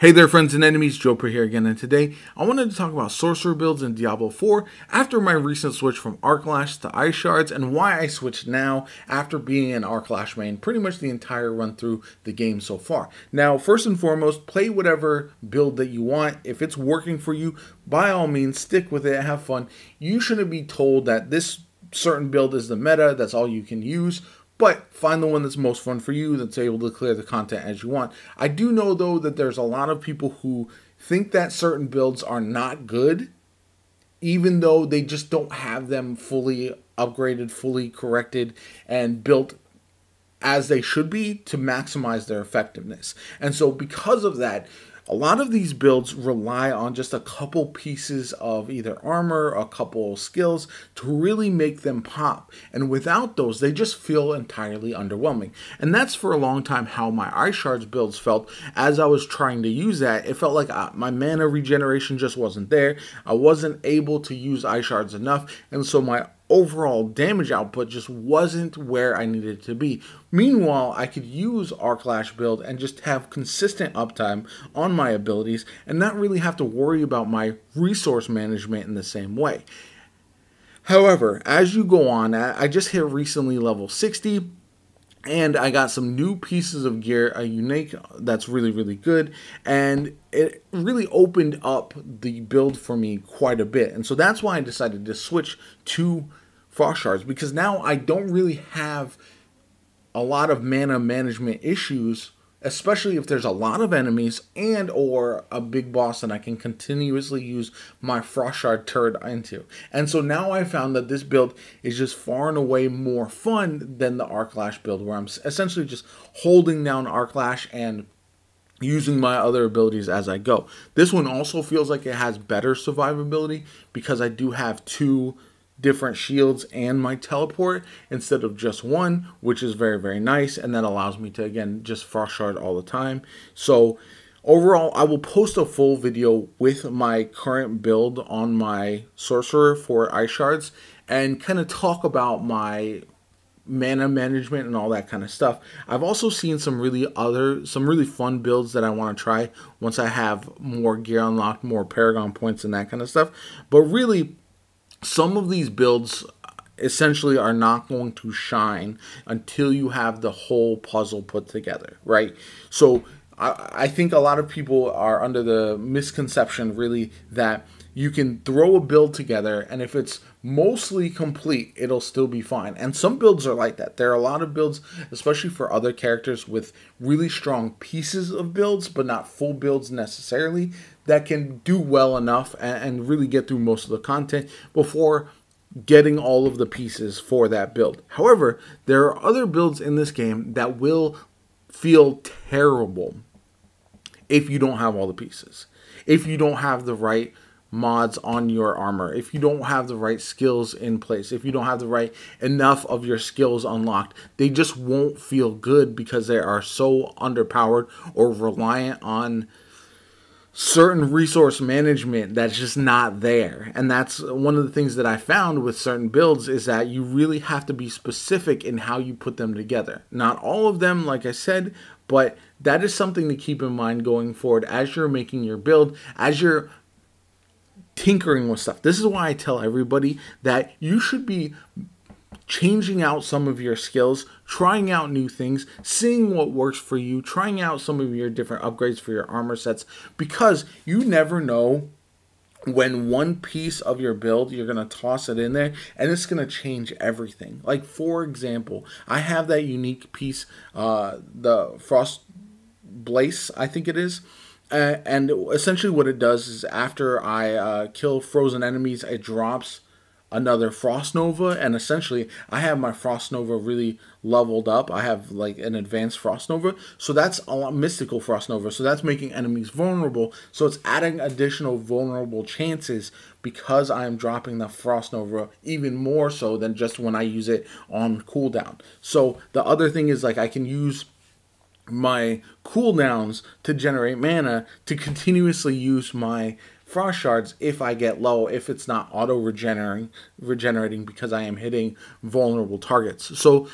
Hey there friends and enemies, Joper here again, and today I wanted to talk about Sorcerer builds in Diablo IV after my recent switch from Arclash to Ice Shards and why I switched now after being an Arclash main pretty much the entire run through the game so far. Now first and foremost, play whatever build that you want. If it's working for you, by all means stick with it, have fun. You shouldn't be told that this certain build is the meta, that's all you can use. But find the one that's most fun for you, that's able to clear the content as you want. I do know though that there's a lot of people who think that certain builds are not good, even though they just don't have them fully upgraded, fully corrected, and built as they should be to maximize their effectiveness. And so because of that, a lot of these builds rely on just a couple pieces of either armor, a couple skills to really make them pop. And without those, they just feel entirely underwhelming. And that's for a long time how my Ice Shards builds felt as I was trying to use that. It felt like my mana regeneration just wasn't there. I wasn't able to use Ice Shards enough. And so my overall damage output just wasn't where I needed it to be. Meanwhile, I could use Arclash build and just have consistent uptime on my abilities and not really have to worry about my resource management in the same way. However, as you go on, I just hit recently level 60. And I got some new pieces of gear, a unique that's really, really good. And it really opened up the build for me quite a bit. And so that's why I decided to switch to Frost Shards, because now I don't really have a lot of mana management issues, especially if there's a lot of enemies and or a big boss that I can continuously use my Frost Shard turret into. And so now I found that this build is just far and away more fun than the Arclash build, where I'm essentially just holding down Arclash and using my other abilities as I go. This one also feels like it has better survivability because I do have two different shields and my teleport instead of just one, which is very, very nice. And that allows me to, again, just Frost Shard all the time. So overall, I will post a full video with my current build on my Sorcerer for Ice Shards and kind of talk about my mana management and all that kind of stuff. I've also seen some really fun builds that I want to try once I have more gear unlocked, more Paragon points and that kind of stuff. But really, some of these builds essentially are not going to shine until you have the whole puzzle put together, right? So I think a lot of people are under the misconception really that you can throw a build together and if it's mostly complete, it'll still be fine. And some builds are like that. There are a lot of builds, especially for other characters with really strong pieces of builds, but not full builds necessarily, that can do well enough and really get through most of the content before getting all of the pieces for that build. However, there are other builds in this game that will feel terrible if you don't have all the pieces, if you don't have the right mods on your armor, if you don't have the right skills in place, if you don't have the right enough of your skills unlocked. They just won't feel good because they are so underpowered or reliant on certain resource management that's just not there. And that's one of the things that I found with certain builds, is that you really have to be specific in how you put them together. Not all of them, like I said, but that is something to keep in mind going forward as you're making your build, as you're tinkering with stuff. This is why I tell everybody that you should be changing out some of your skills, trying out new things, seeing what works for you, trying out some of your different upgrades for your armor sets, because you never know when one piece of your build, you're going to toss it in there and it's going to change everything. Like for example, I have that unique piece, the Frost Blaze, I think it is. And essentially what it does is after I kill frozen enemies, it drops another Frost Nova, and essentially I have my Frost Nova really leveled up. I have like an advanced Frost Nova, so that's a lot, mystical Frost Nova, so that's making enemies vulnerable, so it's adding additional vulnerable chances because I am dropping the Frost Nova even more so than just when I use it on cooldown. So the other thing is, like, I can use my cooldowns to generate mana to continuously use my Frost Shards if I get low, if it's not auto regenerating because I am hitting vulnerable targets. So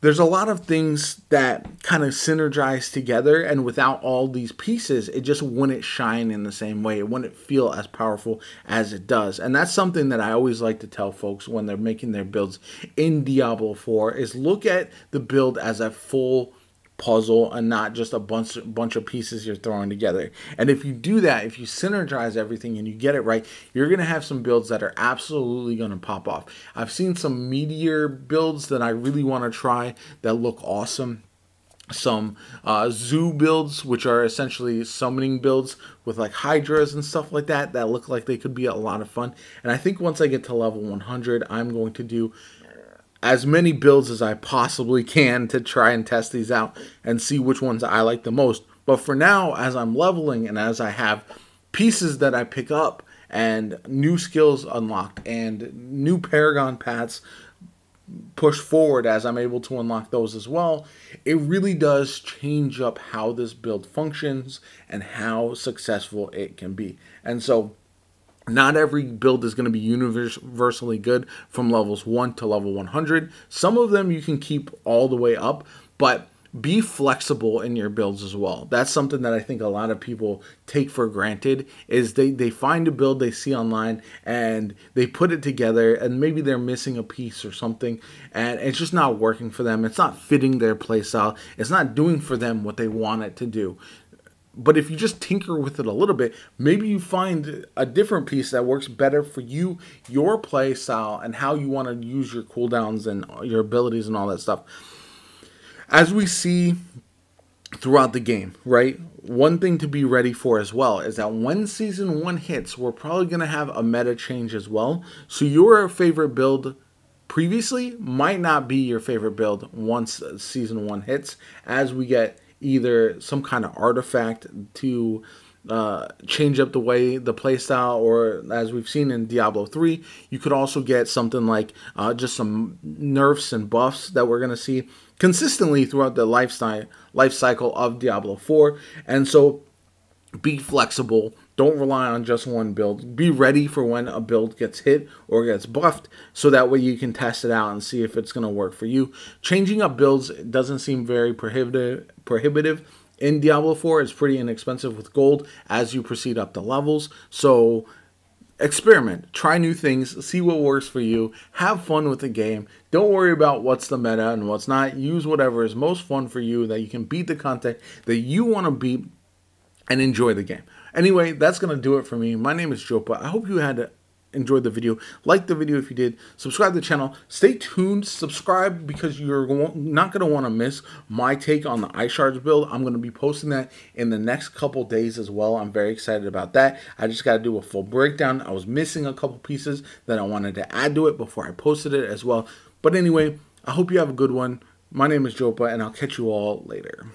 There's a lot of things that kind of synergize together, and without all these pieces, it just wouldn't shine in the same way. It wouldn't feel as powerful as it does. And that's something that I always like to tell folks when they're making their builds in Diablo 4 is look at the build as a full puzzle and not just a bunch of pieces you're throwing together. And if you do that, if you synergize everything and you get it right, you're gonna have some builds that are absolutely gonna pop off. I've seen some meteor builds that I really want to try that look awesome. Some zoo builds, which are essentially summoning builds with like hydras and stuff like that, that look like they could be a lot of fun. And I think once I get to level 100, I'm going to do as many builds as I possibly can to try and test these out and see which ones I like the most. But for now, as I'm leveling and as I have pieces that I pick up and new skills unlocked and new paragon paths push forward as I'm able to unlock those as well, it really does change up how this build functions and how successful it can be. And so not every build is going to be universally good from levels 1 to level 100. Some of them you can keep all the way up, but be flexible in your builds as well. That's something that I think a lot of people take for granted is they find a build they see online and they put it together and maybe they're missing a piece or something and it's just not working for them. It's not fitting their playstyle. It's not doing for them what they want it to do. But if you just tinker with it a little bit, maybe you find a different piece that works better for you, your play style, and how you want to use your cooldowns and your abilities and all that stuff. As we see throughout the game, right? One thing to be ready for as well is that when Season 1 hits, we're probably going to have a meta change as well. So your favorite build previously might not be your favorite build once Season 1 hits, as we get either some kind of artifact to change up the way the playstyle, or as we've seen in Diablo III, you could also get something like just some nerfs and buffs that we're going to see consistently throughout the life cycle of Diablo IV. And so be flexible. Don't rely on just one build. Be ready for when a build gets hit or gets buffed, so that way you can test it out and see if it's going to work for you. Changing up builds doesn't seem very prohibitive in Diablo 4. It's pretty inexpensive with gold as you proceed up the levels. So experiment, try new things, see what works for you, have fun with the game. Don't worry about what's the meta and what's not. Use whatever is most fun for you, that you can beat the content that you want to beat, and enjoy the game. Anyway, that's going to do it for me. My name is Jopa. I hope you had enjoyed the video. Like the video if you did. Subscribe to the channel. Stay tuned. Subscribe because you're not going to want to miss my take on the Ice Shards build. I'm going to be posting that in the next couple days as well. I'm very excited about that. I just got to do a full breakdown. I was missing a couple pieces that I wanted to add to it before I posted it as well. But anyway, I hope you have a good one. My name is Jopa, and I'll catch you all later.